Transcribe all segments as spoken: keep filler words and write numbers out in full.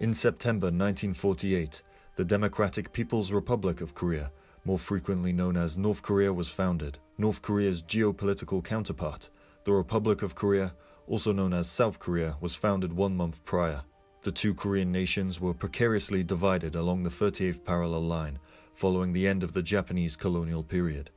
In September nineteen forty-eight, the Democratic People's Republic of Korea, more frequently known as North Korea, was founded. North Korea's geopolitical counterpart, the Republic of Korea, also known as South Korea, was founded one month prior. The two Korean nations were precariously divided along the thirty-eighth parallel line following the end of the Japanese colonial period.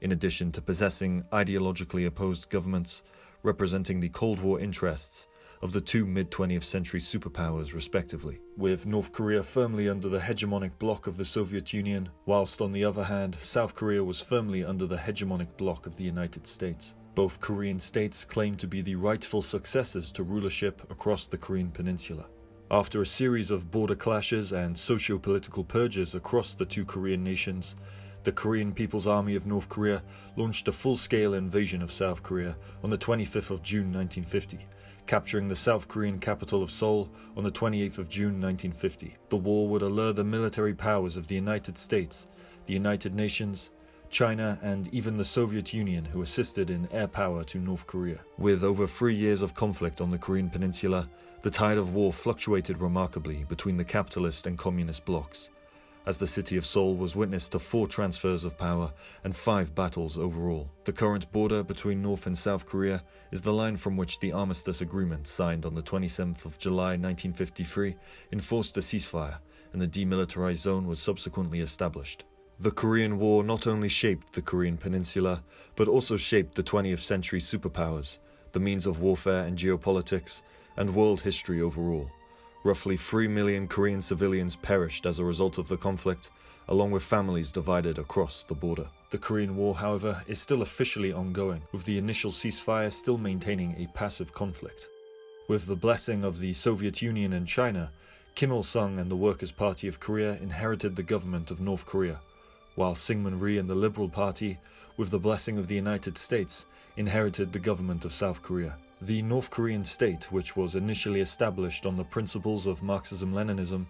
In addition to possessing ideologically opposed governments representing the Cold War interests of the two mid-twentieth century superpowers respectively, with North Korea firmly under the hegemonic bloc of the Soviet Union, whilst on the other hand, South Korea was firmly under the hegemonic bloc of the United States. Both Korean states claimed to be the rightful successors to rulership across the Korean peninsula. After a series of border clashes and socio-political purges across the two Korean nations, the Korean People's Army of North Korea launched a full-scale invasion of South Korea on the twenty-fifth of June nineteen fifty, capturing the South Korean capital of Seoul on the twenty-eighth of June nineteen fifty. The war would allure the military powers of the United States, the United Nations, China, and even the Soviet Union, who assisted in air power to North Korea. With over three years of conflict on the Korean peninsula, the tide of war fluctuated remarkably between the capitalist and communist blocs, as the city of Seoul was witness to four transfers of power and five battles overall. The current border between North and South Korea is the line from which the Armistice Agreement, signed on the twenty-seventh of July nineteen fifty-three, enforced a ceasefire, and the demilitarized zone was subsequently established. The Korean War not only shaped the Korean peninsula, but also shaped the twentieth century superpowers, the means of warfare and geopolitics, and world history overall. Roughly three million Korean civilians perished as a result of the conflict, along with families divided across the border. The Korean War, however, is still officially ongoing, with the initial ceasefire still maintaining a passive conflict. With the blessing of the Soviet Union and China, Kim Il-sung and the Workers' Party of Korea inherited the government of North Korea, while Syngman Rhee and the Liberal Party, with the blessing of the United States, inherited the government of South Korea. The North Korean state, which was initially established on the principles of Marxism-Leninism,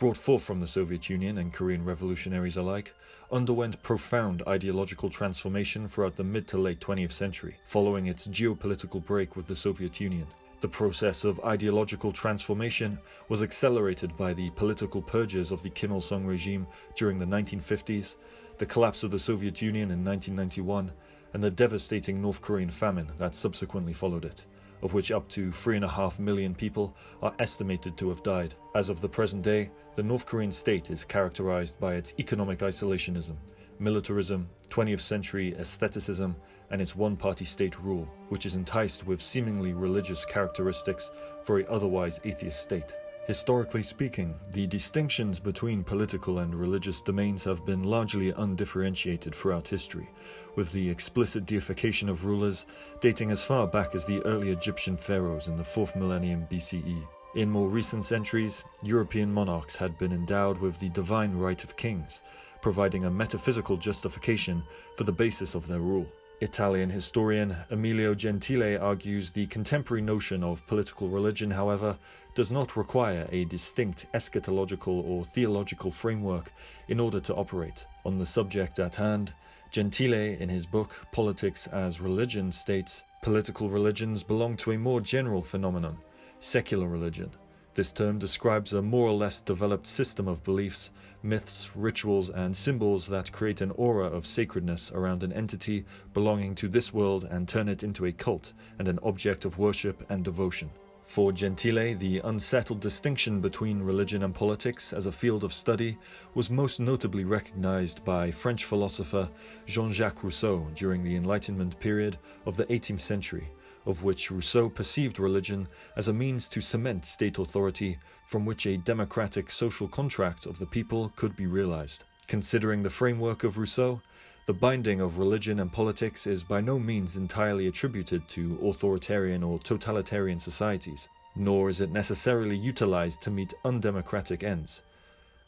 brought forth from the Soviet Union and Korean revolutionaries alike, underwent profound ideological transformation throughout the mid to late twentieth century, following its geopolitical break with the Soviet Union. The process of ideological transformation was accelerated by the political purges of the Kim Il-sung regime during the nineteen fifties, the collapse of the Soviet Union in nineteen ninety-one, and the devastating North Korean famine that subsequently followed it, of which up to three point five million people are estimated to have died. As of the present day, the North Korean state is characterized by its economic isolationism, militarism, twentieth century aestheticism, and its one-party state rule, which is enticed with seemingly religious characteristics for a otherwise atheist state. Historically speaking, the distinctions between political and religious domains have been largely undifferentiated throughout history, with the explicit deification of rulers dating as far back as the early Egyptian pharaohs in the fourth millennium B C E. In more recent centuries, European monarchs had been endowed with the divine right of kings, providing a metaphysical justification for the basis of their rule. Italian historian Emilio Gentile argues the contemporary notion of political religion, however, does not require a distinct eschatological or theological framework in order to operate. On the subject at hand, Gentile, in his book Politics as Religion, states, "Political religions belong to a more general phenomenon, secular religion. This term describes a more or less developed system of beliefs, myths, rituals, and symbols that create an aura of sacredness around an entity belonging to this world and turn it into a cult and an object of worship and devotion." For Gentile, the unsettled distinction between religion and politics as a field of study was most notably recognized by French philosopher Jean-Jacques Rousseau during the Enlightenment period of the eighteenth century, of which Rousseau perceived religion as a means to cement state authority from which a democratic social contract of the people could be realized. Considering the framework of Rousseau, the binding of religion and politics is by no means entirely attributed to authoritarian or totalitarian societies, nor is it necessarily utilized to meet undemocratic ends.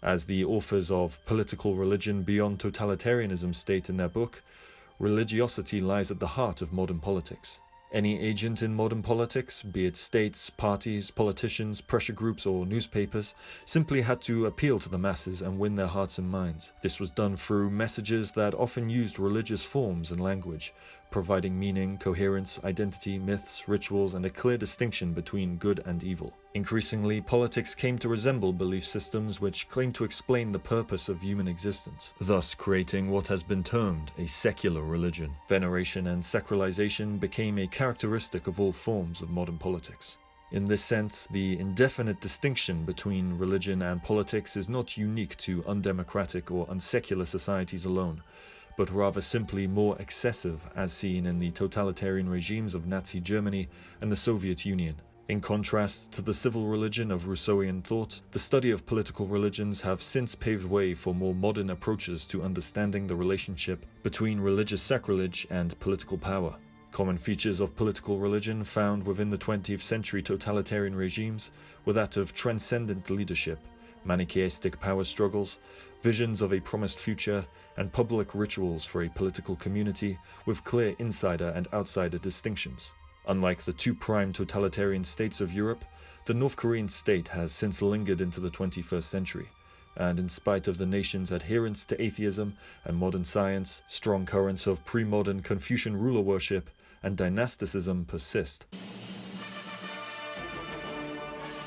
As the authors of Political Religion Beyond Totalitarianism state in their book, religiosity lies at the heart of modern politics. Any agent in modern politics, be it states, parties, politicians, pressure groups, or newspapers, simply had to appeal to the masses and win their hearts and minds. This was done through messages that often used religious forms and language, providing meaning, coherence, identity, myths, rituals, and a clear distinction between good and evil. Increasingly, politics came to resemble belief systems which claim to explain the purpose of human existence, thus creating what has been termed a secular religion. Veneration and sacralization became a characteristic of all forms of modern politics. In this sense, the indefinite distinction between religion and politics is not unique to undemocratic or unsecular societies alone, but rather simply more excessive, as seen in the totalitarian regimes of Nazi Germany and the Soviet Union. In contrast to the civil religion of Rousseauian thought, the study of political religions have since paved way for more modern approaches to understanding the relationship between religious sacrilege and political power. Common features of political religion found within the twentieth century totalitarian regimes were that of transcendent leadership, Manichaeistic power struggles, visions of a promised future, and public rituals for a political community with clear insider and outsider distinctions. Unlike the two prime totalitarian states of Europe, the North Korean state has since lingered into the twenty-first century, and in spite of the nation's adherence to atheism and modern science, strong currents of pre-modern Confucian ruler worship and dynasticism persist.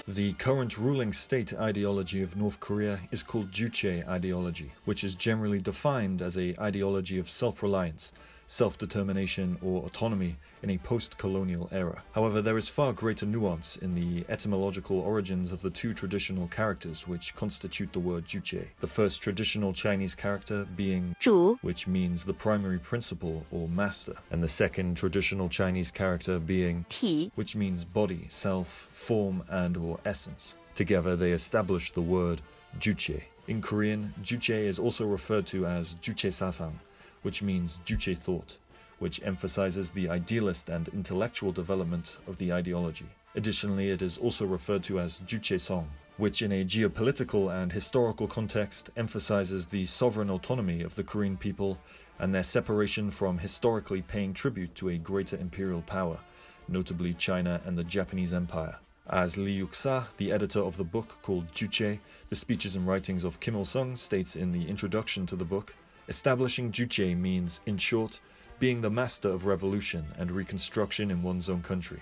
The current ruling state ideology of North Korea is called Juche ideology, which is generally defined as an ideology of self-reliance, self-determination or autonomy in a post-colonial era. However, there is far greater nuance in the etymological origins of the two traditional characters which constitute the word Juche. The first traditional Chinese character being Zhu, which means the primary principle or master, and the second traditional Chinese character being Ti, which means body, self, form, and or essence. Together they establish the word Juche. In Korean, Juche is also referred to as Juche Sasang, which means Juche thought, which emphasizes the idealist and intellectual development of the ideology. Additionally, it is also referred to as Juche Song, which in a geopolitical and historical context emphasizes the sovereign autonomy of the Korean people and their separation from historically paying tribute to a greater imperial power, notably China and the Japanese Empire. As Lee Yuk, the editor of the book called Juche, the speeches and writings of Kim Il-sung, states in the introduction to the book, establishing Juche means, in short, being the master of revolution and reconstruction in one's own country.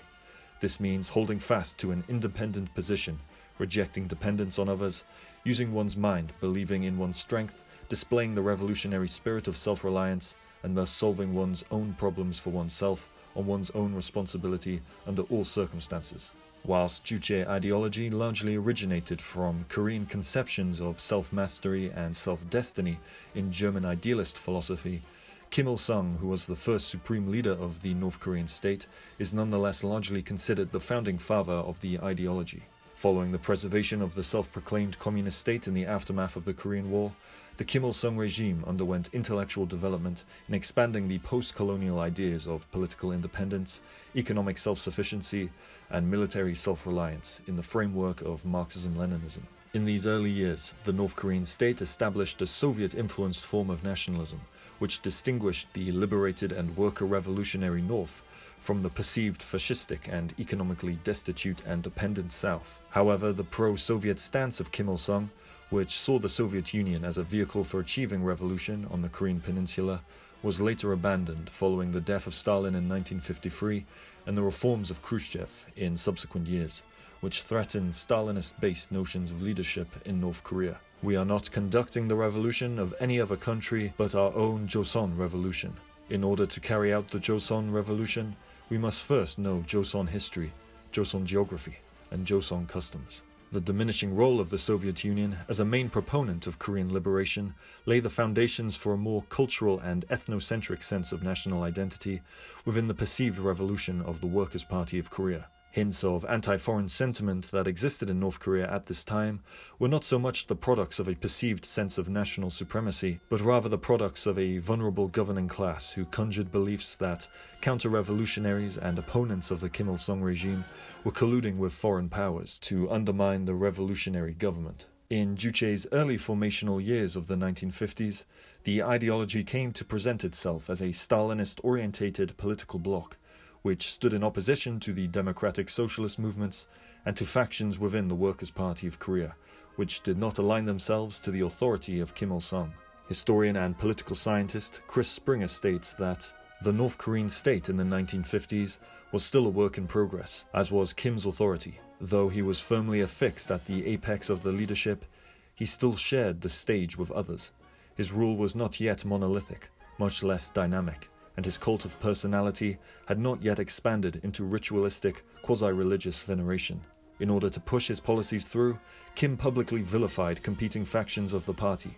This means holding fast to an independent position, rejecting dependence on others, using one's mind, believing in one's strength, displaying the revolutionary spirit of self-reliance, and thus solving one's own problems for oneself on one's own responsibility under all circumstances. Whilst Juche ideology largely originated from Korean conceptions of self-mastery and self-destiny in German idealist philosophy, Kim Il-sung, who was the first supreme leader of the North Korean state, is nonetheless largely considered the founding father of the ideology. Following the preservation of the self-proclaimed communist state in the aftermath of the Korean War, the Kim Il-sung regime underwent intellectual development in expanding the post-colonial ideas of political independence, economic self-sufficiency, and military self-reliance in the framework of Marxism-Leninism. In these early years, the North Korean state established a Soviet-influenced form of nationalism, which distinguished the liberated and worker revolutionary North from the perceived fascistic and economically destitute and dependent South. However, the pro-Soviet stance of Kim Il-sung, which saw the Soviet Union as a vehicle for achieving revolution on the Korean Peninsula, was later abandoned following the death of Stalin in nineteen fifty-three and the reforms of Khrushchev in subsequent years, which threatened Stalinist-based notions of leadership in North Korea. We are not conducting the revolution of any other country but our own Joseon revolution. In order to carry out the Joseon revolution, we must first know Joseon history, Joseon geography, and Joseon customs. The diminishing role of the Soviet Union as a main proponent of Korean liberation lay the foundations for a more cultural and ethnocentric sense of national identity within the perceived revolution of the Workers' Party of Korea. Hints of anti-foreign sentiment that existed in North Korea at this time were not so much the products of a perceived sense of national supremacy, but rather the products of a vulnerable governing class who conjured beliefs that counter-revolutionaries and opponents of the Kim Il-sung regime were colluding with foreign powers to undermine the revolutionary government. In Juche's early formational years of the nineteen fifties, the ideology came to present itself as a Stalinist-orientated political bloc, which stood in opposition to the democratic socialist movements and to factions within the Workers' Party of Korea, which did not align themselves to the authority of Kim Il-sung. Historian and political scientist Chris Springer states that The North Korean state in the nineteen fifties was still a work in progress, as was Kim's authority. Though he was firmly affixed at the apex of the leadership, he still shared the stage with others. His rule was not yet monolithic, much less dynamic, and his cult of personality had not yet expanded into ritualistic, quasi-religious veneration. In order to push his policies through, Kim publicly vilified competing factions of the party.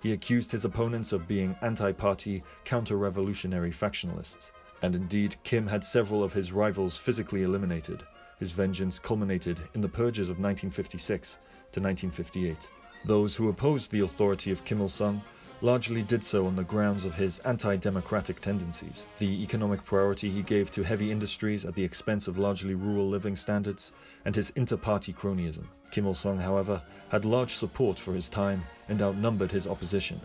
He accused his opponents of being anti-party, counter-revolutionary factionalists. And indeed, Kim had several of his rivals physically eliminated. His vengeance culminated in the purges of nineteen fifty-six to nineteen fifty-eight. Those who opposed the authority of Kim Il-sung largely did so on the grounds of his anti-democratic tendencies. The economic priority he gave to heavy industries at the expense of largely rural living standards, and his inter-party cronyism. Kim Il-sung, however, had large support for his time and outnumbered his opposition,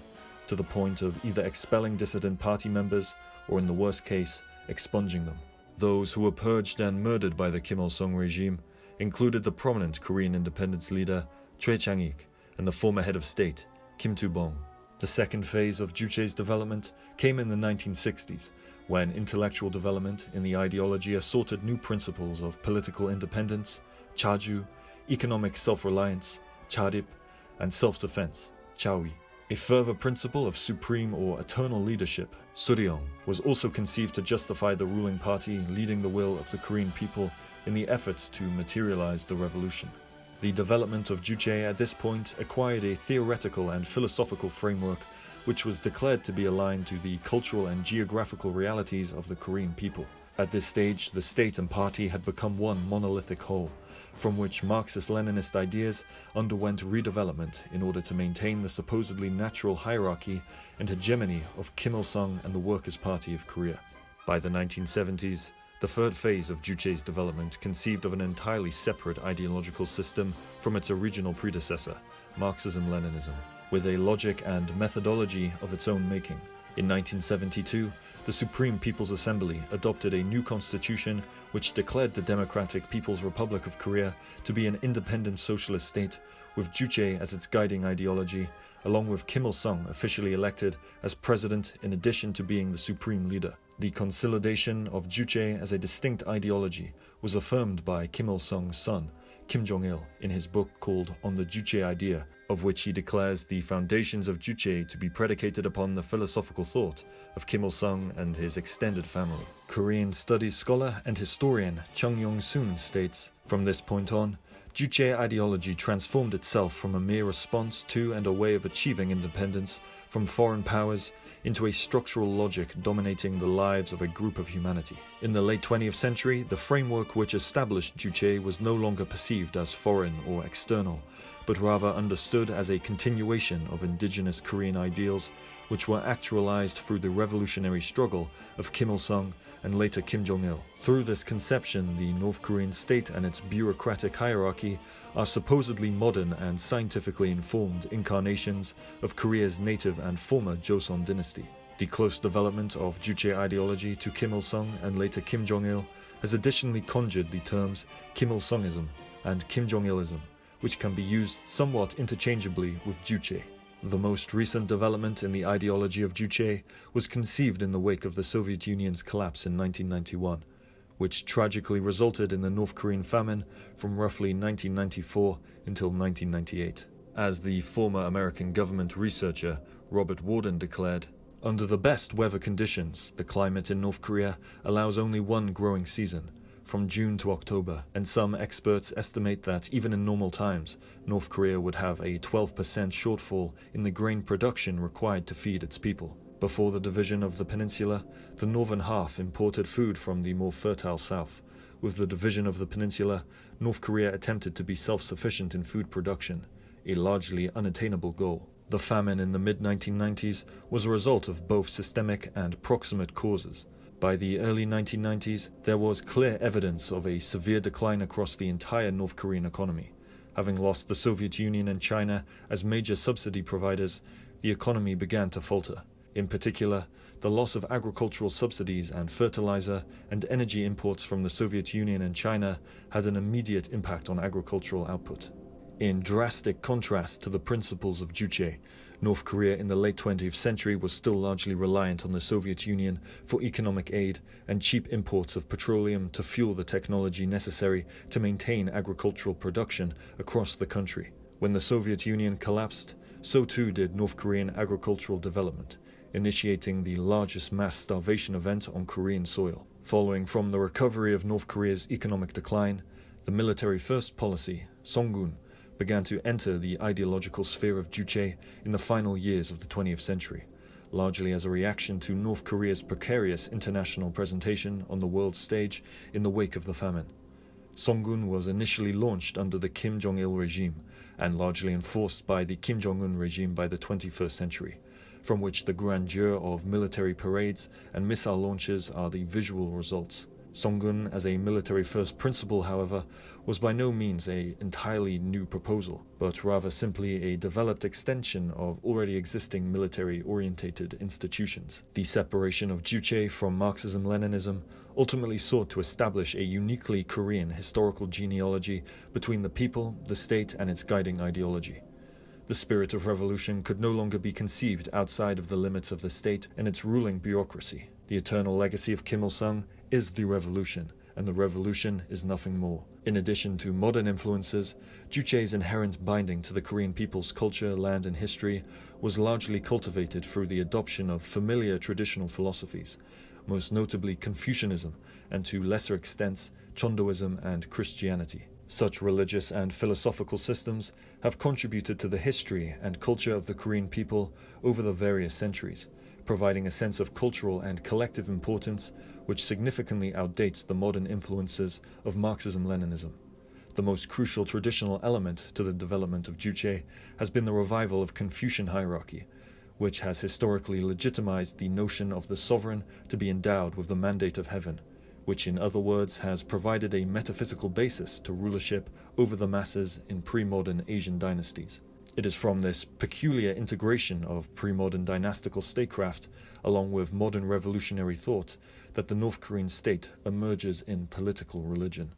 to the point of either expelling dissident party members or, in the worst case, expunging them. Those who were purged and murdered by the Kim Il-sung regime included the prominent Korean independence leader Choe Chang-ik and the former head of state, Kim Tu Bong. The second phase of Juche's development came in the nineteen sixties, when intellectual development in the ideology assorted new principles of political independence, Chaju, economic self-reliance, Charip, and self-defense, Chawi. A further principle of supreme or eternal leadership, Suryong, was also conceived to justify the ruling party leading the will of the Korean people in the efforts to materialize the revolution. The development of Juche at this point acquired a theoretical and philosophical framework which was declared to be aligned to the cultural and geographical realities of the Korean people. At this stage, the state and party had become one monolithic whole, from which Marxist-Leninist ideas underwent redevelopment in order to maintain the supposedly natural hierarchy and hegemony of Kim Il-sung and the Workers' Party of Korea. By the nineteen seventies, the third phase of Juche's development conceived of an entirely separate ideological system from its original predecessor, Marxism-Leninism, with a logic and methodology of its own making. In nineteen seventy-two, the Supreme People's Assembly adopted a new constitution which declared the Democratic People's Republic of Korea to be an independent socialist state, with Juche as its guiding ideology, along with Kim Il-sung officially elected as president in addition to being the supreme leader. The consolidation of Juche as a distinct ideology was affirmed by Kim Il-sung's son, Kim Jong-il, in his book called On the Juche Idea, of which he declares the foundations of Juche to be predicated upon the philosophical thought of Kim Il-sung and his extended family. Korean studies scholar and historian Chung Yong-soon states, "From this point on, Juche ideology transformed itself from a mere response to and a way of achieving independence from foreign powers into a structural logic dominating the lives of a group of humanity." In the late twentieth century, the framework which established Juche was no longer perceived as foreign or external, but rather understood as a continuation of indigenous Korean ideals which were actualized through the revolutionary struggle of Kim Il-sung and later Kim Jong-il. Through this conception, the North Korean state and its bureaucratic hierarchy are supposedly modern and scientifically informed incarnations of Korea's native and former Joseon dynasty. The close development of Juche ideology to Kim Il-sung and later Kim Jong-il has additionally conjured the terms Kim Il-sungism and Kim Jong-ilism, which can be used somewhat interchangeably with Juche. The most recent development in the ideology of Juche was conceived in the wake of the Soviet Union's collapse in nineteen ninety-one, which tragically resulted in the North Korean famine from roughly nineteen ninety-four until nineteen ninety-eight. As the former American government researcher Robert Warden declared, "Under the best weather conditions, the climate in North Korea allows only one growing season, from June to October, and some experts estimate that even in normal times, North Korea would have a twelve percent shortfall in the grain production required to feed its people." Before the division of the peninsula, the northern half imported food from the more fertile south. With the division of the peninsula, North Korea attempted to be self-sufficient in food production, a largely unattainable goal. The famine in the mid nineteen nineties was a result of both systemic and proximate causes. By the early nineteen nineties, there was clear evidence of a severe decline across the entire North Korean economy. Having lost the Soviet Union and China as major subsidy providers, the economy began to falter. In particular, the loss of agricultural subsidies and fertilizer and energy imports from the Soviet Union and China had an immediate impact on agricultural output. In drastic contrast to the principles of Juche, North Korea in the late twentieth century was still largely reliant on the Soviet Union for economic aid and cheap imports of petroleum to fuel the technology necessary to maintain agricultural production across the country. When the Soviet Union collapsed, so too did North Korean agricultural development, initiating the largest mass starvation event on Korean soil. Following from the recovery of North Korea's economic decline, the military first policy, Songun, began to enter the ideological sphere of Juche in the final years of the twentieth century, largely as a reaction to North Korea's precarious international presentation on the world stage in the wake of the famine. Songun was initially launched under the Kim Jong-il regime and largely enforced by the Kim Jong-un regime by the twenty-first century, from which the grandeur of military parades and missile launches are the visual results. Songun, as a military-first principle, however, was by no means an entirely new proposal, but rather simply a developed extension of already existing military-orientated institutions. The separation of Juche from Marxism-Leninism ultimately sought to establish a uniquely Korean historical genealogy between the people, the state, and its guiding ideology. The spirit of revolution could no longer be conceived outside of the limits of the state and its ruling bureaucracy. The eternal legacy of Kim Il-sung is the revolution, and the revolution is nothing more. In addition to modern influences, Juche's inherent binding to the Korean people's culture, land, and history was largely cultivated through the adoption of familiar traditional philosophies, most notably Confucianism and, to lesser extents, Chondoism and Christianity. Such religious and philosophical systems have contributed to the history and culture of the Korean people over the various centuries, providing a sense of cultural and collective importance which significantly outdates the modern influences of Marxism-Leninism. The most crucial traditional element to the development of Juche has been the revival of Confucian hierarchy, which has historically legitimized the notion of the sovereign to be endowed with the mandate of heaven, which in other words has provided a metaphysical basis to rulership over the masses in pre-modern Asian dynasties. It is from this peculiar integration of pre-modern dynastical statecraft, along with modern revolutionary thought, that the North Korean state emerges in political religion.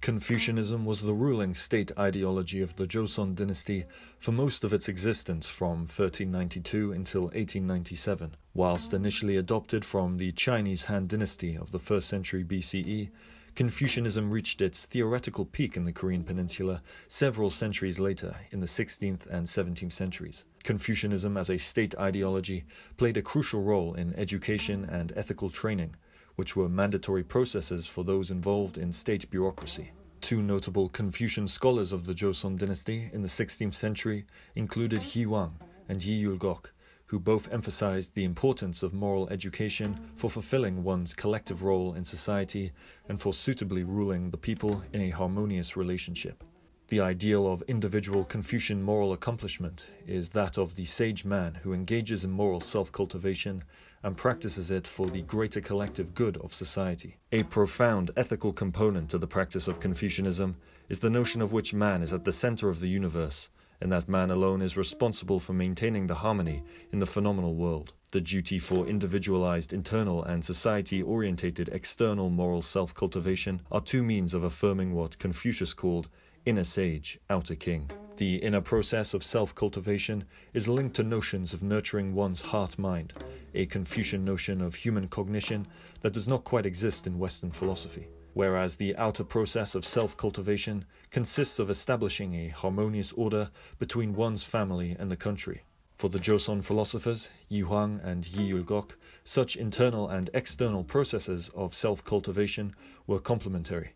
Confucianism was the ruling state ideology of the Joseon dynasty for most of its existence from thirteen ninety-two until eighteen ninety-seven, whilst initially adopted from the Chinese Han dynasty of the first century B C E, Confucianism reached its theoretical peak in the Korean peninsula several centuries later, in the sixteenth and seventeenth centuries. Confucianism as a state ideology played a crucial role in education and ethical training, which were mandatory processes for those involved in state bureaucracy. Two notable Confucian scholars of the Joseon dynasty in the sixteenth century included Yi Hwang and Yi Yulgok, who both emphasized the importance of moral education for fulfilling one's collective role in society and for suitably ruling the people in a harmonious relationship. The ideal of individual Confucian moral accomplishment is that of the sage man who engages in moral self-cultivation and practices it for the greater collective good of society. A profound ethical component to the practice of Confucianism is the notion of which man is at the center of the universe, and that man alone is responsible for maintaining the harmony in the phenomenal world. The duty for individualized internal and society-orientated external moral self-cultivation are two means of affirming what Confucius called inner sage, outer king. The inner process of self-cultivation is linked to notions of nurturing one's heart-mind, a Confucian notion of human cognition that does not quite exist in Western philosophy. Whereas the outer process of self-cultivation consists of establishing a harmonious order between one's family and the country. For the Joseon philosophers, Yi Hwang and Yi Yulgok, such internal and external processes of self-cultivation were complementary,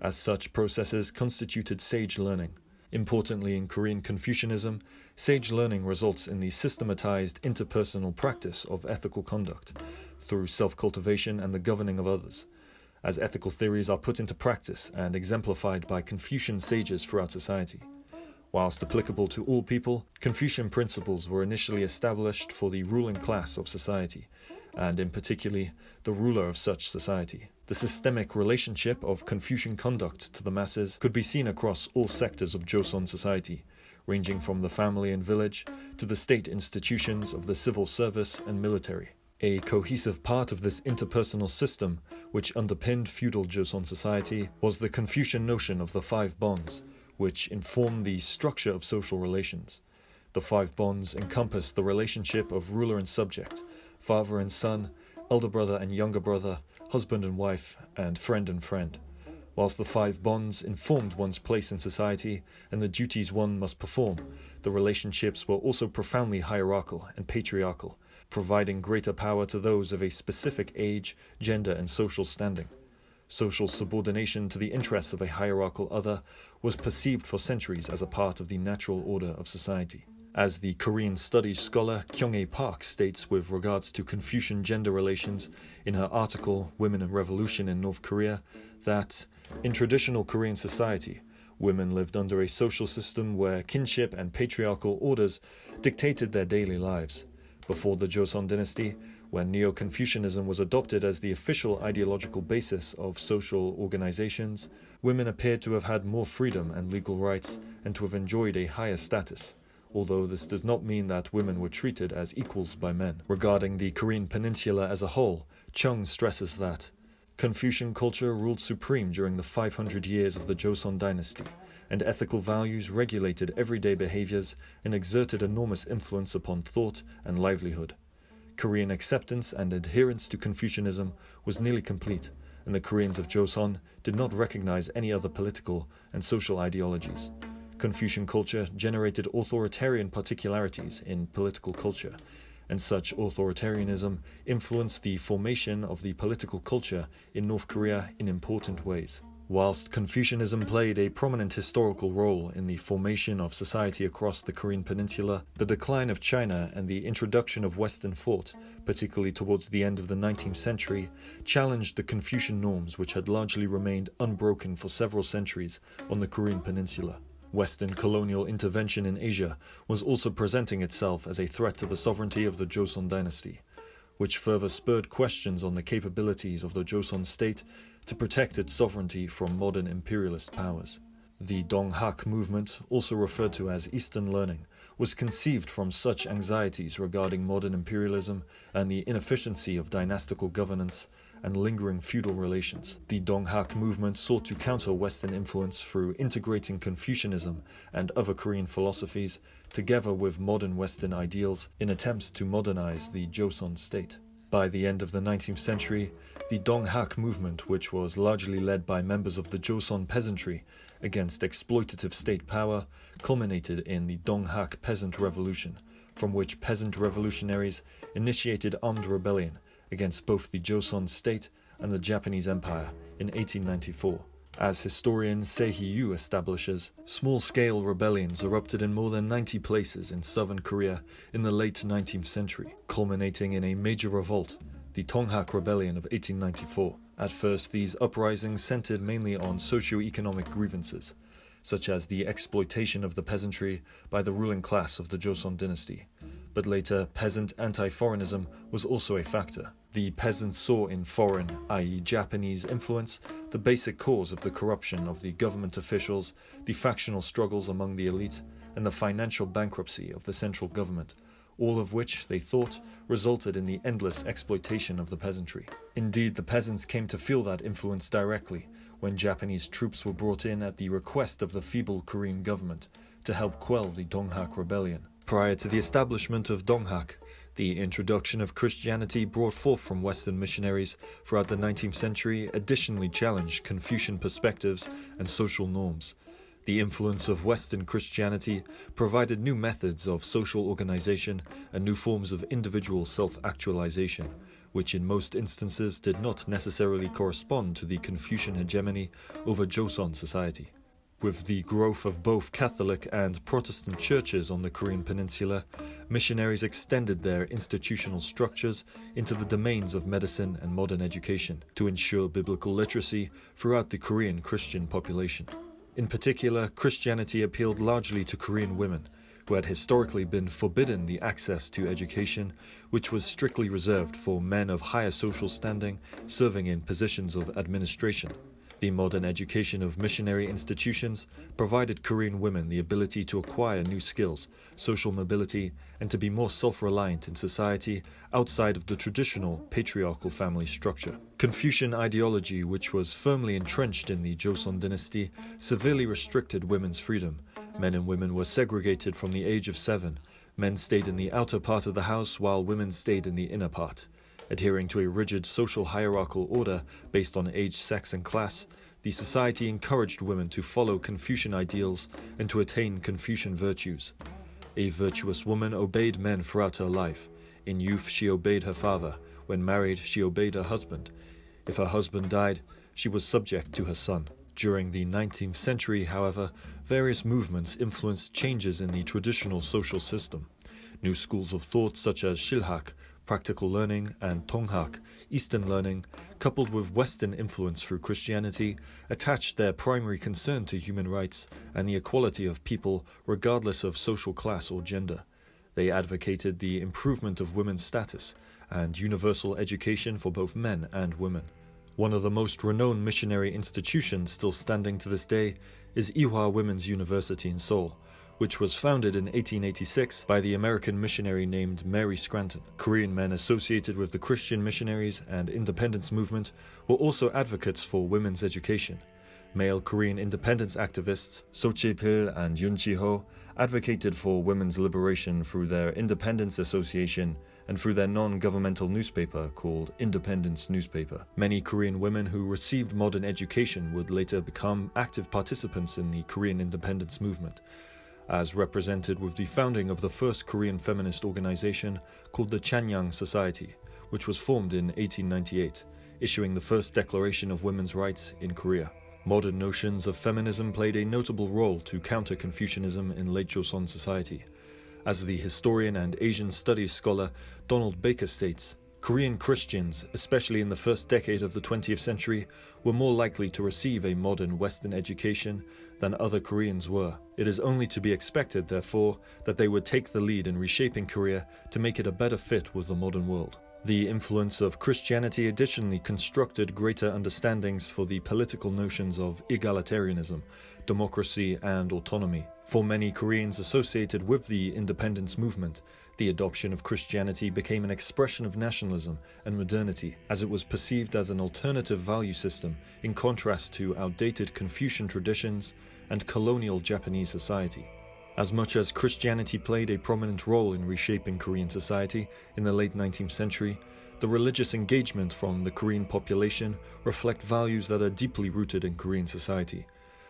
as such processes constituted sage learning. Importantly, in Korean Confucianism, sage learning results in the systematized interpersonal practice of ethical conduct through self-cultivation and the governing of others, as ethical theories are put into practice and exemplified by Confucian sages throughout society. Whilst applicable to all people, Confucian principles were initially established for the ruling class of society, and in particular, the ruler of such society. The systemic relationship of Confucian conduct to the masses could be seen across all sectors of Joseon society, ranging from the family and village to the state institutions of the civil service and military. A cohesive part of this interpersonal system, which underpinned feudal Joseon society, was the Confucian notion of the five bonds, which inform the structure of social relations. The five bonds encompass the relationship of ruler and subject, father and son, elder brother and younger brother, husband and wife, and friend and friend. Whilst the five bonds informed one's place in society and the duties one must perform, the relationships were also profoundly hierarchical and patriarchal, providing greater power to those of a specific age, gender, and social standing. Social subordination to the interests of a hierarchical other was perceived for centuries as a part of the natural order of society. As the Korean studies scholar Kyung-hae Park states with regards to Confucian gender relations in her article Women and Revolution in North Korea, that in traditional Korean society, women lived under a social system where kinship and patriarchal orders dictated their daily lives. Before the Joseon dynasty, when Neo-Confucianism was adopted as the official ideological basis of social organizations, women appeared to have had more freedom and legal rights and to have enjoyed a higher status, although this does not mean that women were treated as equals by men. Regarding the Korean peninsula as a whole, Chung stresses that Confucian culture ruled supreme during the five hundred years of the Joseon dynasty, and ethical values regulated everyday behaviors and exerted enormous influence upon thought and livelihood. Korean acceptance and adherence to Confucianism was nearly complete, and the Koreans of Joseon did not recognize any other political and social ideologies. Confucian culture generated authoritarian particularities in political culture, and such authoritarianism influenced the formation of the political culture in North Korea in important ways. Whilst Confucianism played a prominent historical role in the formation of society across the Korean peninsula, the decline of China and the introduction of Western thought, particularly towards the end of the nineteenth century, challenged the Confucian norms which had largely remained unbroken for several centuries on the Korean peninsula. Western colonial intervention in Asia was also presenting itself as a threat to the sovereignty of the Joseon dynasty, which further spurred questions on the capabilities of the Joseon state to protect its sovereignty from modern imperialist powers. The Donghak movement, also referred to as Eastern learning, was conceived from such anxieties regarding modern imperialism and the inefficiency of dynastical governance and lingering feudal relations. The Donghak movement sought to counter Western influence through integrating Confucianism and other Korean philosophies together with modern Western ideals in attempts to modernize the Joseon state. By the end of the nineteenth century, the Donghak movement, which was largely led by members of the Joseon peasantry against exploitative state power, culminated in the Donghak Peasant Revolution, from which peasant revolutionaries initiated armed rebellion against both the Joseon state and the Japanese Empire in eighteen ninety-four. As historian Sehi Yu establishes, small-scale rebellions erupted in more than ninety places in southern Korea in the late nineteenth century, culminating in a major revolt, the Donghak Rebellion of eighteen ninety-four. At first, these uprisings centered mainly on socio-economic grievances, such as the exploitation of the peasantry by the ruling class of the Joseon dynasty. But later, peasant anti-foreignism was also a factor. The peasants saw in foreign, that is Japanese, influence the basic cause of the corruption of the government officials, the factional struggles among the elite, and the financial bankruptcy of the central government, all of which, they thought, resulted in the endless exploitation of the peasantry. Indeed, the peasants came to feel that influence directly when Japanese troops were brought in at the request of the feeble Korean government to help quell the Donghak Rebellion. Prior to the establishment of Donghak, the introduction of Christianity brought forth from Western missionaries throughout the nineteenth century additionally challenged Confucian perspectives and social norms. The influence of Western Christianity provided new methods of social organization and new forms of individual self-actualization, which in most instances did not necessarily correspond to the Confucian hegemony over Joseon society. With the growth of both Catholic and Protestant churches on the Korean peninsula, missionaries extended their institutional structures into the domains of medicine and modern education to ensure biblical literacy throughout the Korean Christian population. In particular, Christianity appealed largely to Korean women, who had historically been forbidden the access to education, which was strictly reserved for men of higher social standing serving in positions of administration. The modern education of missionary institutions provided Korean women the ability to acquire new skills, social mobility, and to be more self-reliant in society outside of the traditional patriarchal family structure. Confucian ideology, which was firmly entrenched in the Joseon dynasty, severely restricted women's freedom. Men and women were segregated from the age of seven. Men stayed in the outer part of the house while women stayed in the inner part. Adhering to a rigid social hierarchical order based on age, sex, and class, the society encouraged women to follow Confucian ideals and to attain Confucian virtues. A virtuous woman obeyed men throughout her life. In youth, she obeyed her father. When married, she obeyed her husband. If her husband died, she was subject to her son. During the nineteenth century, however, various movements influenced changes in the traditional social system. New schools of thought such as Shilhak, practical learning, and Donghak, Eastern learning, coupled with Western influence through Christianity, attached their primary concern to human rights and the equality of people regardless of social class or gender. They advocated the improvement of women's status and universal education for both men and women. One of the most renowned missionary institutions still standing to this day is Ewha Women's University in Seoul, which was founded in eighteen eighty-six by the American missionary named Mary Scranton. Korean men associated with the Christian missionaries and independence movement were also advocates for women's education. Male Korean independence activists Choe Chang-ik and Yun Chi-Ho advocated for women's liberation through their independence association and through their non-governmental newspaper called Independence Newspaper. Many Korean women who received modern education would later become active participants in the Korean independence movement, as represented with the founding of the first Korean feminist organization called the Chanyang Society, which was formed in eighteen ninety-eight, issuing the first declaration of women's rights in Korea. Modern notions of feminism played a notable role to counter Confucianism in late Joseon society. As the historian and Asian studies scholar Donald Baker states, Korean Christians, especially in the first decade of the twentieth century, were more likely to receive a modern Western education than other Koreans were. It is only to be expected, therefore, that they would take the lead in reshaping Korea to make it a better fit with the modern world. The influence of Christianity additionally constructed greater understandings for the political notions of egalitarianism, democracy, and autonomy. For many Koreans associated with the independence movement, the adoption of Christianity became an expression of nationalism and modernity, as it was perceived as an alternative value system in contrast to outdated Confucian traditions and colonial Japanese society. As much as Christianity played a prominent role in reshaping Korean society in the late nineteenth century, the religious engagement from the Korean population reflect values that are deeply rooted in Korean society,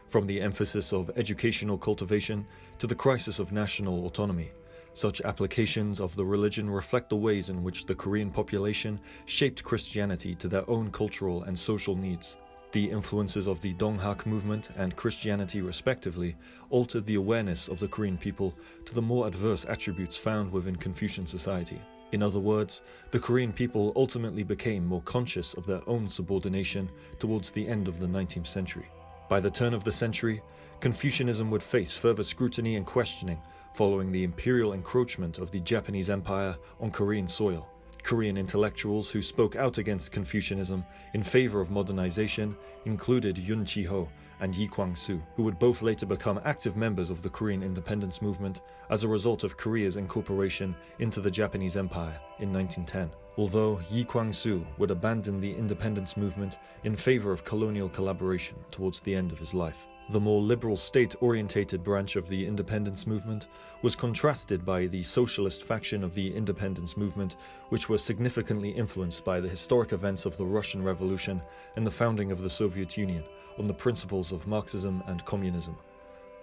from the emphasis of educational cultivation to the crisis of national autonomy. Such applications of the religion reflect the ways in which the Korean population shaped Christianity to their own cultural and social needs. The influences of the Donghak movement and Christianity, respectively, altered the awareness of the Korean people to the more adverse attributes found within Confucian society. In other words, the Korean people ultimately became more conscious of their own subordination towards the end of the nineteenth century. By the turn of the century, Confucianism would face further scrutiny and questioning following the imperial encroachment of the Japanese Empire on Korean soil. Korean intellectuals who spoke out against Confucianism in favor of modernization included Yun Chi-ho and Yi Kwang-su, who would both later become active members of the Korean independence movement as a result of Korea's incorporation into the Japanese Empire in nineteen ten. Although Yi Kwang-su would abandon the independence movement in favor of colonial collaboration towards the end of his life. The more liberal state-orientated branch of the independence movement was contrasted by the socialist faction of the independence movement, which were significantly influenced by the historic events of the Russian Revolution and the founding of the Soviet Union on the principles of Marxism and communism.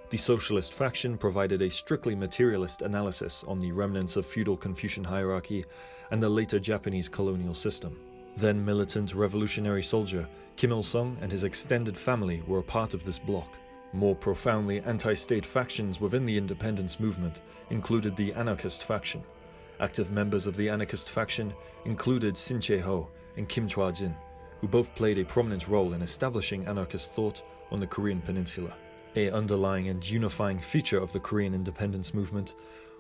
The socialist faction provided a strictly materialist analysis on the remnants of feudal Confucian hierarchy and the later Japanese colonial system. Then militant revolutionary soldier Kim Il-sung and his extended family were a part of this bloc. More profoundly anti-state factions within the independence movement included the anarchist faction. Active members of the anarchist faction included Shin Chae-ho and Kim Chwa-jin, who both played a prominent role in establishing anarchist thought on the Korean peninsula. A underlying and unifying feature of the Korean independence movement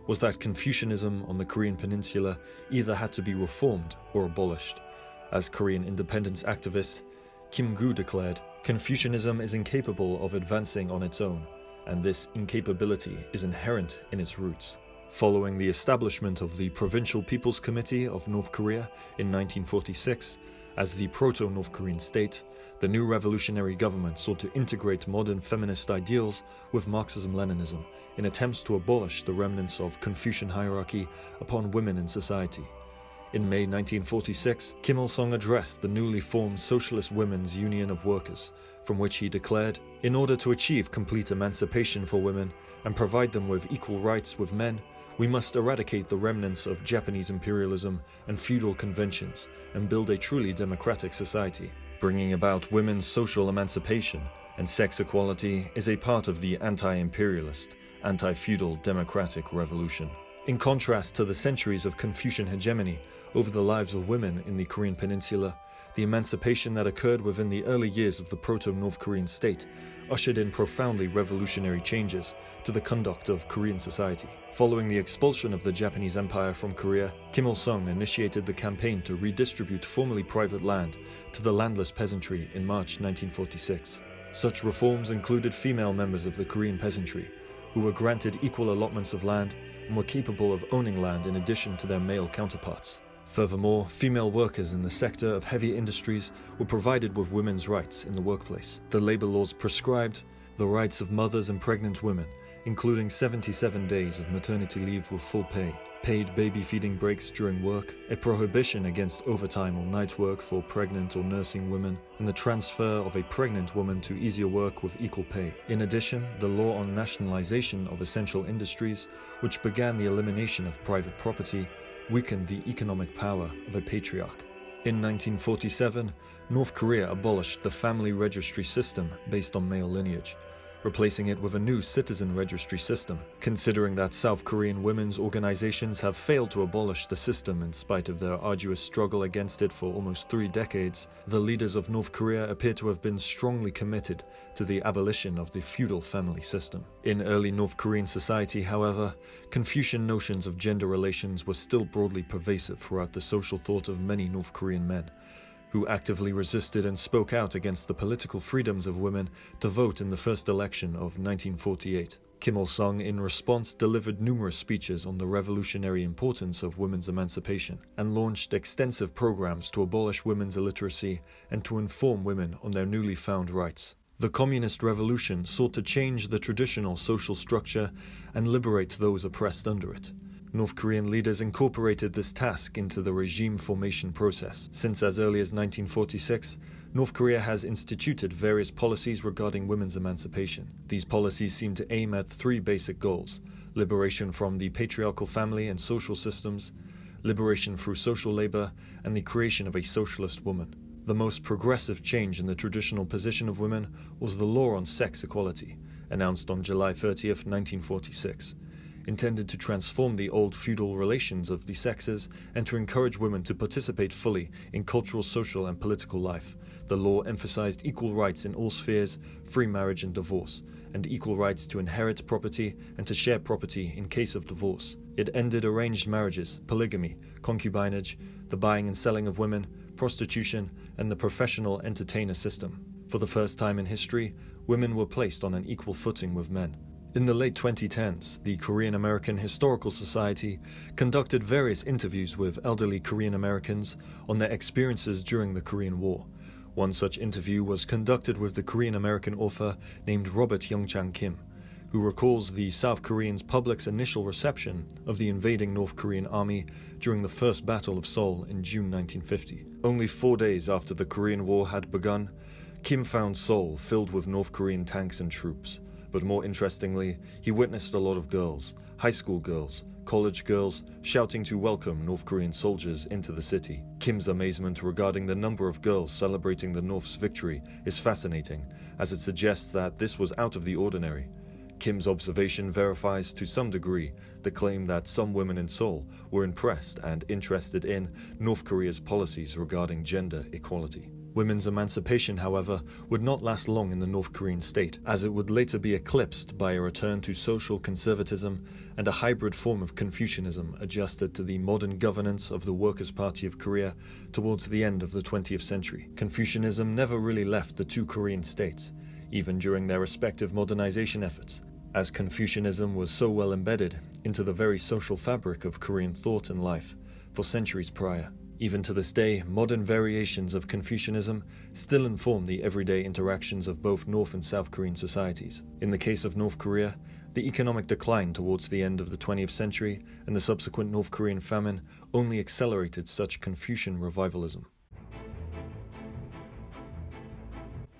was that Confucianism on the Korean peninsula either had to be reformed or abolished. As Korean independence activist Kim Gu declared, Confucianism is incapable of advancing on its own, and this incapability is inherent in its roots. Following the establishment of the Provincial People's Committee of North Korea in nineteen forty-six, as the proto-North Korean state, the new revolutionary government sought to integrate modern feminist ideals with Marxism-Leninism in attempts to abolish the remnants of Confucian hierarchy upon women in society. In May nineteen forty-six, Kim Il-sung addressed the newly formed Socialist Women's Union of Workers, from which he declared, "In order to achieve complete emancipation for women and provide them with equal rights with men, we must eradicate the remnants of Japanese imperialism and feudal conventions and build a truly democratic society." Bringing about women's social emancipation and sex equality is a part of the anti-imperialist, anti-feudal democratic revolution. In contrast to the centuries of Confucian hegemony over the lives of women in the Korean peninsula, the emancipation that occurred within the early years of the proto-North Korean state ushered in profoundly revolutionary changes to the conduct of Korean society. Following the expulsion of the Japanese Empire from Korea, Kim Il-sung initiated the campaign to redistribute formerly private land to the landless peasantry in March nineteen forty-six. Such reforms included female members of the Korean peasantry, who were granted equal allotments of land and were capable of owning land in addition to their male counterparts. Furthermore, female workers in the sector of heavy industries were provided with women's rights in the workplace. The labor laws prescribed the rights of mothers and pregnant women, including seventy-seven days of maternity leave with full pay, paid baby feeding breaks during work, a prohibition against overtime or night work for pregnant or nursing women, and the transfer of a pregnant woman to easier work with equal pay. In addition, the law on nationalization of essential industries, which began the elimination of private property, weakened the economic power of a patriarch. In nineteen forty-seven, North Korea abolished the family registry system based on male lineage, replacing it with a new citizen registry system. Considering that South Korean women's organizations have failed to abolish the system in spite of their arduous struggle against it for almost three decades, the leaders of North Korea appear to have been strongly committed to the abolition of the feudal family system. In early North Korean society, however, Confucian notions of gender relations were still broadly pervasive throughout the social thought of many North Korean men, who actively resisted and spoke out against the political freedoms of women to vote in the first election of nineteen forty-eight. Kim Il-sung, in response, delivered numerous speeches on the revolutionary importance of women's emancipation and launched extensive programs to abolish women's illiteracy and to inform women on their newly found rights. The Communist Revolution sought to change the traditional social structure and liberate those oppressed under it. North Korean leaders incorporated this task into the regime formation process, since as early as nineteen forty-six, North Korea has instituted various policies regarding women's emancipation. These policies seem to aim at three basic goals: liberation from the patriarchal family and social systems, liberation through social labor, and the creation of a socialist woman. The most progressive change in the traditional position of women was the law on sex equality, announced on July thirtieth, nineteen forty-six. Intended to transform the old feudal relations of the sexes and to encourage women to participate fully in cultural, social, and political life. The law emphasized equal rights in all spheres, free marriage and divorce, and equal rights to inherit property and to share property in case of divorce. It ended arranged marriages, polygamy, concubinage, the buying and selling of women, prostitution, and the professional entertainer system. For the first time in history, women were placed on an equal footing with men. In the late twenty tens, the Korean American Historical Society conducted various interviews with elderly Korean Americans on their experiences during the Korean War. One such interview was conducted with the Korean American author named Robert Young-chang Kim, who recalls the South Korean public's initial reception of the invading North Korean army during the First Battle of Seoul in June nineteen fifty. Only four days after the Korean War had begun, Kim found Seoul filled with North Korean tanks and troops. But more interestingly, he witnessed a lot of girls, high school girls, college girls, shouting to welcome North Korean soldiers into the city. Kim's amazement regarding the number of girls celebrating the North's victory is fascinating, as it suggests that this was out of the ordinary. Kim's observation verifies to some degree the claim that some women in Seoul were impressed and interested in North Korea's policies regarding gender equality. Women's emancipation, however, would not last long in the North Korean state, as it would later be eclipsed by a return to social conservatism and a hybrid form of Confucianism adjusted to the modern governance of the Workers' Party of Korea towards the end of the twentieth century. Confucianism never really left the two Korean states, even during their respective modernization efforts, as Confucianism was so well embedded into the very social fabric of Korean thought and life for centuries prior. Even to this day, modern variations of Confucianism still inform the everyday interactions of both North and South Korean societies. In the case of North Korea, the economic decline towards the end of the twentieth century and the subsequent North Korean famine only accelerated such Confucian revivalism.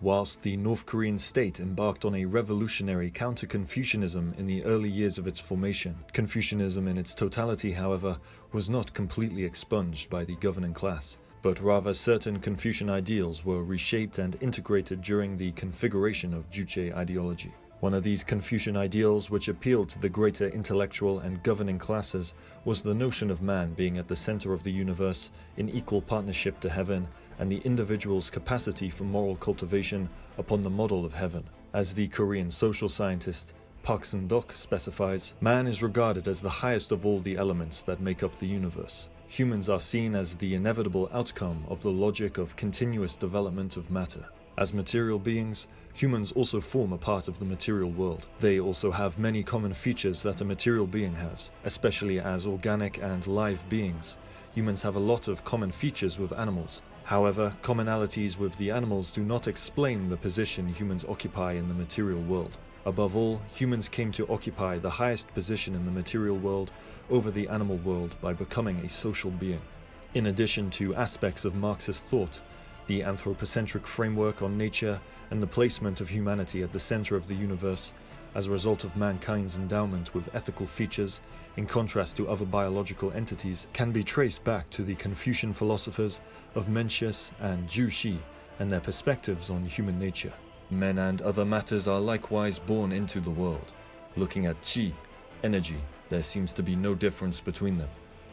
Whilst the North Korean state embarked on a revolutionary counter-Confucianism in the early years of its formation, Confucianism in its totality, however, was not completely expunged by the governing class, but rather certain Confucian ideals were reshaped and integrated during the configuration of Juche ideology. One of these Confucian ideals which appealed to the greater intellectual and governing classes was the notion of man being at the center of the universe, in equal partnership to heaven, and the individual's capacity for moral cultivation upon the model of heaven. As the Korean social scientist Park Sun-dok specifies, man is regarded as the highest of all the elements that make up the universe. Humans are seen as the inevitable outcome of the logic of continuous development of matter. As material beings, humans also form a part of the material world. They also have many common features that a material being has, especially as organic and live beings. Humans have a lot of common features with animals. However, commonalities with the animals do not explain the position humans occupy in the material world. Above all, humans came to occupy the highest position in the material world over the animal world by becoming a social being. In addition to aspects of Marxist thought, the anthropocentric framework on nature and the placement of humanity at the center of the universe as a result of mankind's endowment with ethical features, in contrast to other biological entities, can be traced back to the Confucian philosophers of Mencius and Juche and their perspectives on human nature. Men and other matters are likewise born into the world. Looking at qi, energy, there seems to be no difference between them.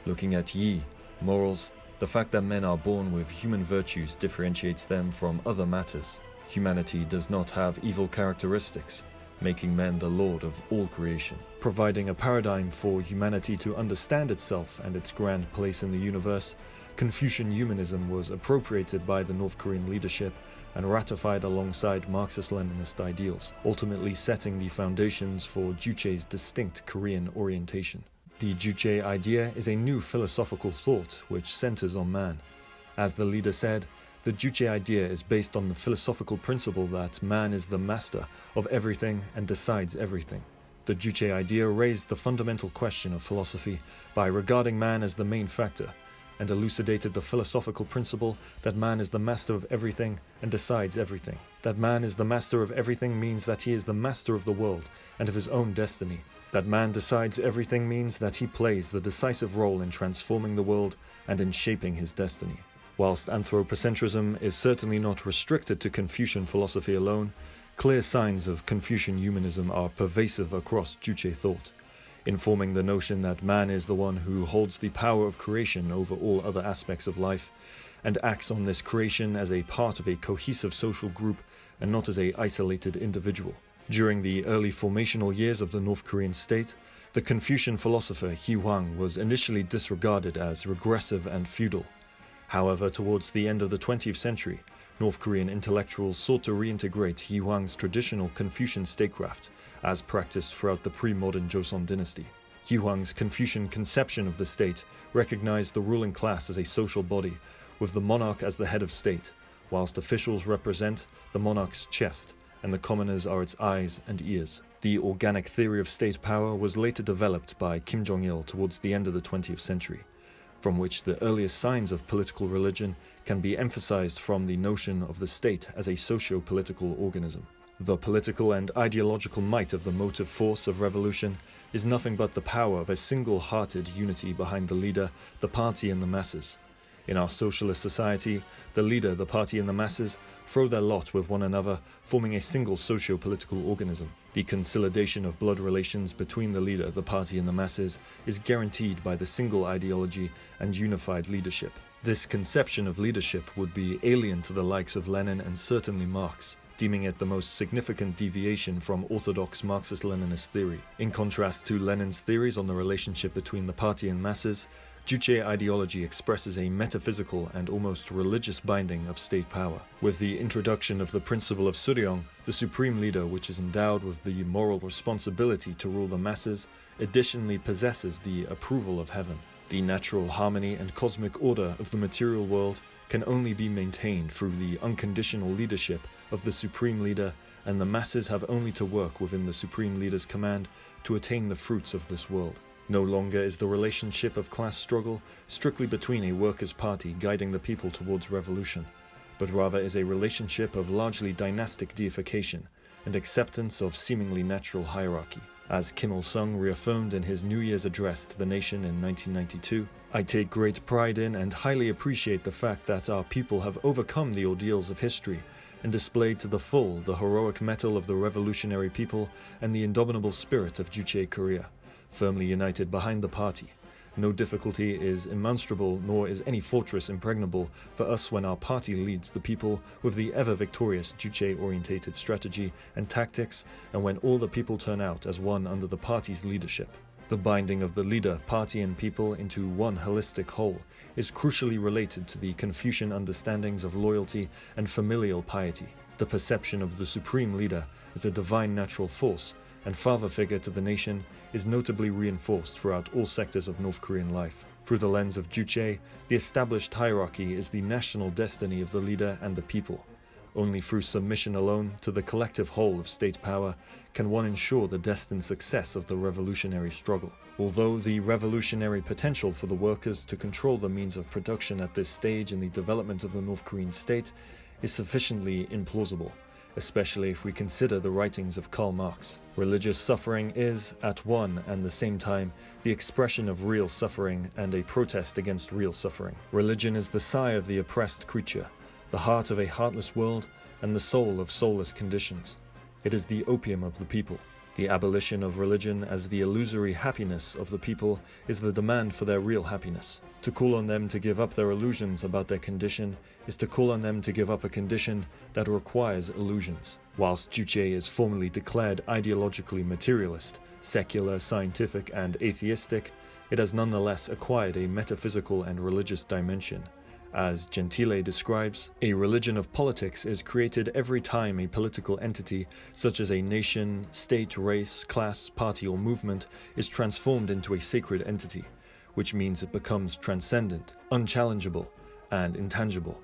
Looking at yi, morals, the fact that men are born with human virtues differentiates them from other matters. Humanity does not have evil characteristics, making men the lord of all creation, providing a paradigm for humanity to understand itself and its grand place in the universe. Confucian humanism was appropriated by the North Korean leadership and ratified alongside Marxist-Leninist ideals, ultimately setting the foundations for Juche's distinct Korean orientation. The Juche idea is a new philosophical thought which centers on man. As the leader said, the Juche idea is based on the philosophical principle that man is the master of everything and decides everything. The Juche idea raised the fundamental question of philosophy by regarding man as the main factor, and elucidated the philosophical principle that man is the master of everything and decides everything. That man is the master of everything means that he is the master of the world and of his own destiny. That man decides everything means that he plays the decisive role in transforming the world and in shaping his destiny. Whilst anthropocentrism is certainly not restricted to Confucian philosophy alone, clear signs of Confucian humanism are pervasive across Juche thought, informing the notion that man is the one who holds the power of creation over all other aspects of life, and acts on this creation as a part of a cohesive social group and not as an isolated individual. During the early formational years of the North Korean state, the Confucian philosopher Yi Hwang was initially disregarded as regressive and feudal. However, towards the end of the twentieth century, North Korean intellectuals sought to reintegrate Yi Hwang's traditional Confucian statecraft, as practiced throughout the pre-modern Joseon dynasty. Yi Hwang's Confucian conception of the state recognized the ruling class as a social body, with the monarch as the head of state, whilst officials represent the monarch's chest, and the commoners are its eyes and ears. The organic theory of state power was later developed by Kim Jong-il towards the end of the twentieth century. From which the earliest signs of political religion can be emphasized from the notion of the state as a socio-political organism. The political and ideological might of the motive force of revolution is nothing but the power of a single-hearted unity behind the leader, the party, and the masses. In our socialist society, the leader, the party, and the masses throw their lot with one another, forming a single socio-political organism. The consolidation of blood relations between the leader, the party, and the masses is guaranteed by the single ideology and unified leadership. This conception of leadership would be alien to the likes of Lenin and certainly Marx, deeming it the most significant deviation from orthodox Marxist-Leninist theory. In contrast to Lenin's theories on the relationship between the party and masses, Juche ideology expresses a metaphysical and almost religious binding of state power. With the introduction of the principle of Suryong, the supreme leader, which is endowed with the moral responsibility to rule the masses, additionally possesses the approval of heaven. The natural harmony and cosmic order of the material world can only be maintained through the unconditional leadership of the supreme leader, and the masses have only to work within the supreme leader's command to attain the fruits of this world. No longer is the relationship of class struggle strictly between a workers' party guiding the people towards revolution, but rather is a relationship of largely dynastic deification and acceptance of seemingly natural hierarchy. As Kim Il-sung reaffirmed in his New Year's address to the nation in nineteen ninety-two, "I take great pride in and highly appreciate the fact that our people have overcome the ordeals of history and displayed to the full the heroic mettle of the revolutionary people and the indomitable spirit of Juche Korea, firmly united behind the party. No difficulty is impenetrable, nor is any fortress impregnable for us when our party leads the people with the ever-victorious Juche-orientated strategy and tactics, and when all the people turn out as one under the party's leadership." The binding of the leader, party, and people into one holistic whole is crucially related to the Confucian understandings of loyalty and familial piety. The perception of the supreme leader as a divine natural force and father figure to the nation is notably reinforced throughout all sectors of North Korean life. Through the lens of Juche, the established hierarchy is the national destiny of the leader and the people. Only through submission alone to the collective whole of state power can one ensure the destined success of the revolutionary struggle. Although the revolutionary potential for the workers to control the means of production at this stage in the development of the North Korean state is sufficiently implausible, especially if we consider the writings of Karl Marx. Religious suffering is, at one and the same time, the expression of real suffering and a protest against real suffering. Religion is the sigh of the oppressed creature, the heart of a heartless world, and the soul of soulless conditions. It is the opium of the people. The abolition of religion as the illusory happiness of the people is the demand for their real happiness. To call on them to give up their illusions about their condition is to call on them to give up a condition that requires illusions. Whilst Juche is formally declared ideologically materialist, secular, scientific, and atheistic, it has nonetheless acquired a metaphysical and religious dimension. As Gentile describes, "A religion of politics is created every time a political entity, such as a nation, state, race, class, party, or movement, is transformed into a sacred entity, which means it becomes transcendent, unchallengeable, and intangible.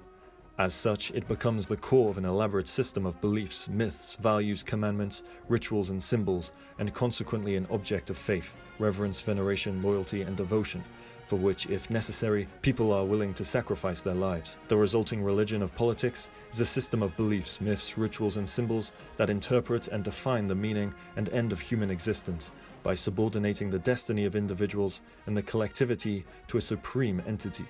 As such, it becomes the core of an elaborate system of beliefs, myths, values, commandments, rituals, and symbols, and consequently an object of faith, reverence, veneration, loyalty, and devotion, for which, if necessary, people are willing to sacrifice their lives. The resulting religion of politics is a system of beliefs, myths, rituals, and symbols that interpret and define the meaning and end of human existence by subordinating the destiny of individuals and the collectivity to a supreme entity."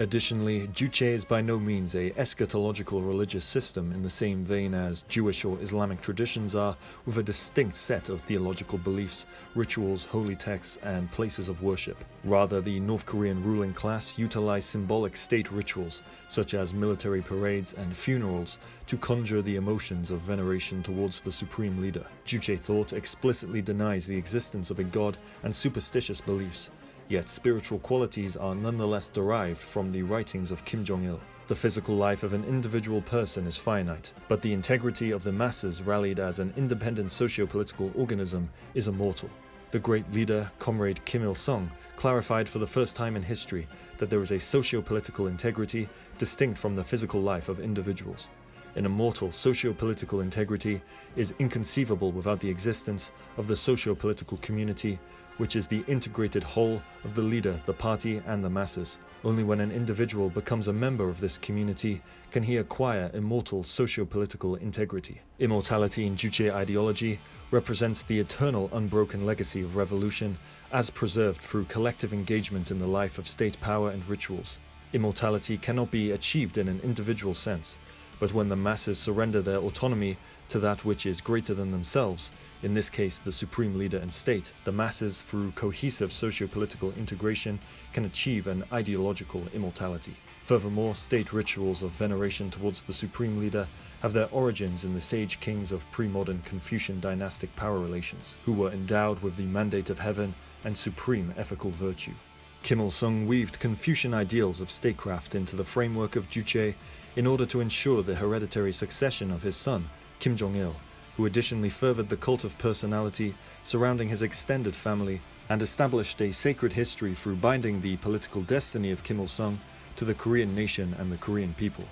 Additionally, Juche is by no means an eschatological religious system in the same vein as Jewish or Islamic traditions are, with a distinct set of theological beliefs, rituals, holy texts, and places of worship. Rather, the North Korean ruling class utilize symbolic state rituals, such as military parades and funerals, to conjure the emotions of veneration towards the supreme leader. Juche thought explicitly denies the existence of a god and superstitious beliefs, yet spiritual qualities are nonetheless derived from the writings of Kim Jong-il. The physical life of an individual person is finite, but the integrity of the masses, rallied as an independent socio-political organism, is immortal. The great leader, Comrade Kim Il-sung, clarified for the first time in history that there is a socio-political integrity distinct from the physical life of individuals. An immortal socio-political integrity is inconceivable without the existence of the socio-political community, which is the integrated whole of the leader, the party, and the masses. Only when an individual becomes a member of this community can he acquire immortal socio-political integrity. Immortality in Juche ideology represents the eternal unbroken legacy of revolution as preserved through collective engagement in the life of state power and rituals. Immortality cannot be achieved in an individual sense, but when the masses surrender their autonomy to that which is greater than themselves, in this case the supreme leader and state, the masses, through cohesive socio-political integration, can achieve an ideological immortality. Furthermore, state rituals of veneration towards the supreme leader have their origins in the sage kings of pre-modern Confucian dynastic power relations, who were endowed with the mandate of heaven and supreme ethical virtue. Kim Il-sung weaved Confucian ideals of statecraft into the framework of Juche in order to ensure the hereditary succession of his son, Kim Jong-il, who additionally furthered the cult of personality surrounding his extended family and established a sacred history through binding the political destiny of Kim Il-sung to the Korean nation and the Korean people.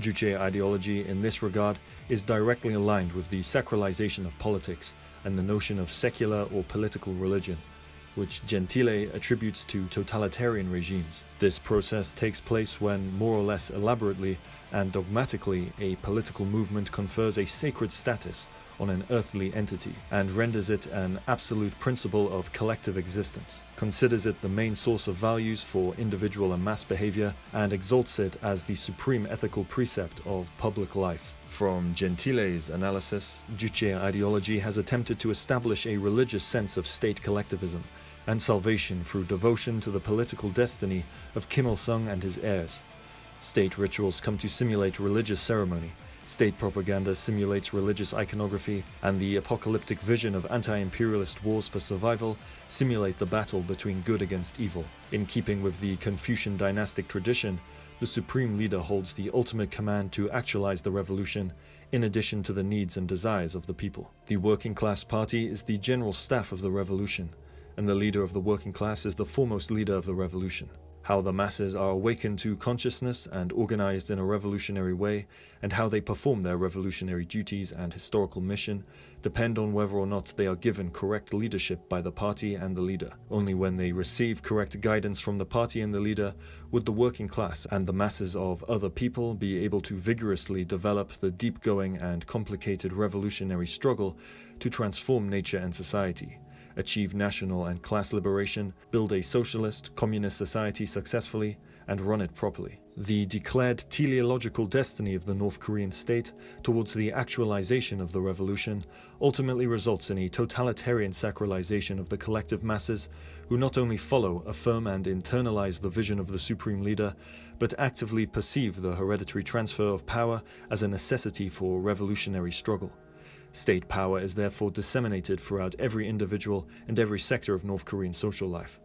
Juche ideology in this regard is directly aligned with the sacralization of politics and the notion of secular or political religion, which Gentile attributes to totalitarian regimes. This process takes place when, more or less elaborately and dogmatically, a political movement confers a sacred status on an earthly entity and renders it an absolute principle of collective existence, considers it the main source of values for individual and mass behavior, and exalts it as the supreme ethical precept of public life. From Gentile's analysis, Juche ideology has attempted to establish a religious sense of state collectivism and salvation through devotion to the political destiny of Kim Il-sung and his heirs. State rituals come to simulate religious ceremony, state propaganda simulates religious iconography, and the apocalyptic vision of anti-imperialist wars for survival simulate the battle between good against evil. In keeping with the Confucian dynastic tradition, the supreme leader holds the ultimate command to actualize the revolution, in addition to the needs and desires of the people. The working class party is the general staff of the revolution, and the leader of the working class is the foremost leader of the revolution. How the masses are awakened to consciousness and organized in a revolutionary way, and how they perform their revolutionary duties and historical mission, depend on whether or not they are given correct leadership by the party and the leader. Only when they receive correct guidance from the party and the leader would the working class and the masses of other people be able to vigorously develop the deep-going and complicated revolutionary struggle to transform nature and society, achieve national and class liberation, build a socialist, communist society successfully, and run it properly. The declared teleological destiny of the North Korean state towards the actualization of the revolution ultimately results in a totalitarian sacralization of the collective masses, who not only follow, affirm, and internalize the vision of the supreme leader, but actively perceive the hereditary transfer of power as a necessity for revolutionary struggle. State power is therefore disseminated throughout every individual and every sector of North Korean social life.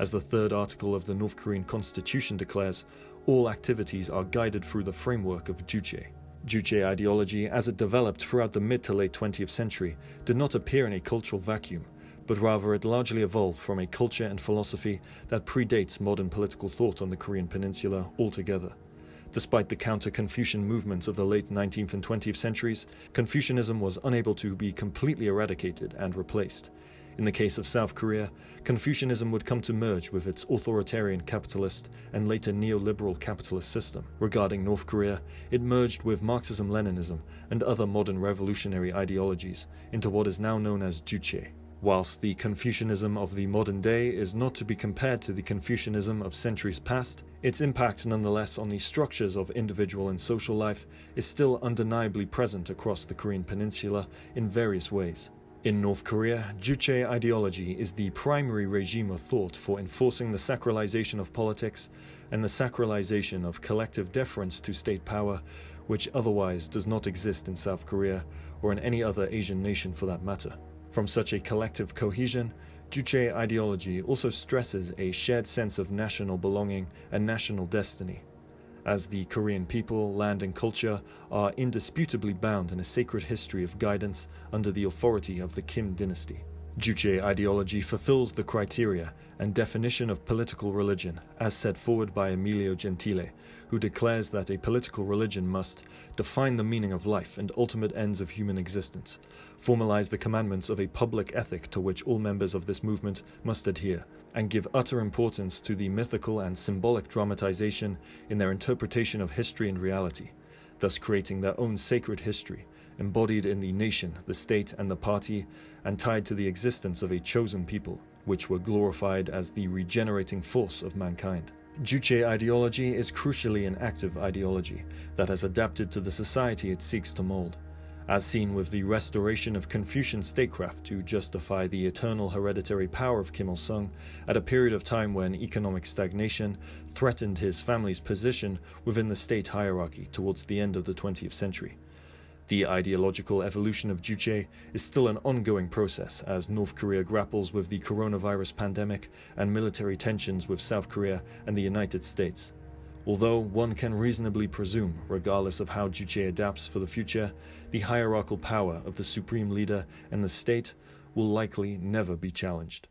As the third article of the North Korean Constitution declares, all activities are guided through the framework of Juche. Juche ideology, as it developed throughout the mid to late twentieth century, did not appear in a cultural vacuum, but rather it largely evolved from a culture and philosophy that predates modern political thought on the Korean peninsula altogether. Despite the counter-Confucian movements of the late nineteenth and twentieth centuries, Confucianism was unable to be completely eradicated and replaced. In the case of South Korea, Confucianism would come to merge with its authoritarian capitalist and later neoliberal capitalist system. Regarding North Korea, it merged with Marxism-Leninism and other modern revolutionary ideologies into what is now known as Juche. Whilst the Confucianism of the modern day is not to be compared to the Confucianism of centuries past, its impact nonetheless on the structures of individual and social life is still undeniably present across the Korean peninsula in various ways. In North Korea, Juche ideology is the primary regime of thought for enforcing the sacralization of politics and the sacralization of collective deference to state power, which otherwise does not exist in South Korea or in any other Asian nation for that matter. From such a collective cohesion, Juche ideology also stresses a shared sense of national belonging and national destiny. As the Korean people, land and culture are indisputably bound in a sacred history of guidance under the authority of the Kim dynasty. Juche ideology fulfills the criteria and definition of political religion as set forward by Emilio Gentile, who declares that a political religion must define the meaning of life and ultimate ends of human existence, formalize the commandments of a public ethic to which all members of this movement must adhere, and give utter importance to the mythical and symbolic dramatization in their interpretation of history and reality, thus creating their own sacred history, embodied in the nation, the state, and the party, and tied to the existence of a chosen people, which were glorified as the regenerating force of mankind. Juche ideology is crucially an active ideology that has adapted to the society it seeks to mold. as seen with the restoration of Confucian statecraft to justify the eternal hereditary power of Kim Il-sung at a period of time when economic stagnation threatened his family's position within the state hierarchy towards the end of the twentieth century. The ideological evolution of Juche is still an ongoing process as North Korea grapples with the coronavirus pandemic and military tensions with South Korea and the United States. Although one can reasonably presume, regardless of how Juche adapts for the future, the hierarchical power of the supreme leader and the state will likely never be challenged.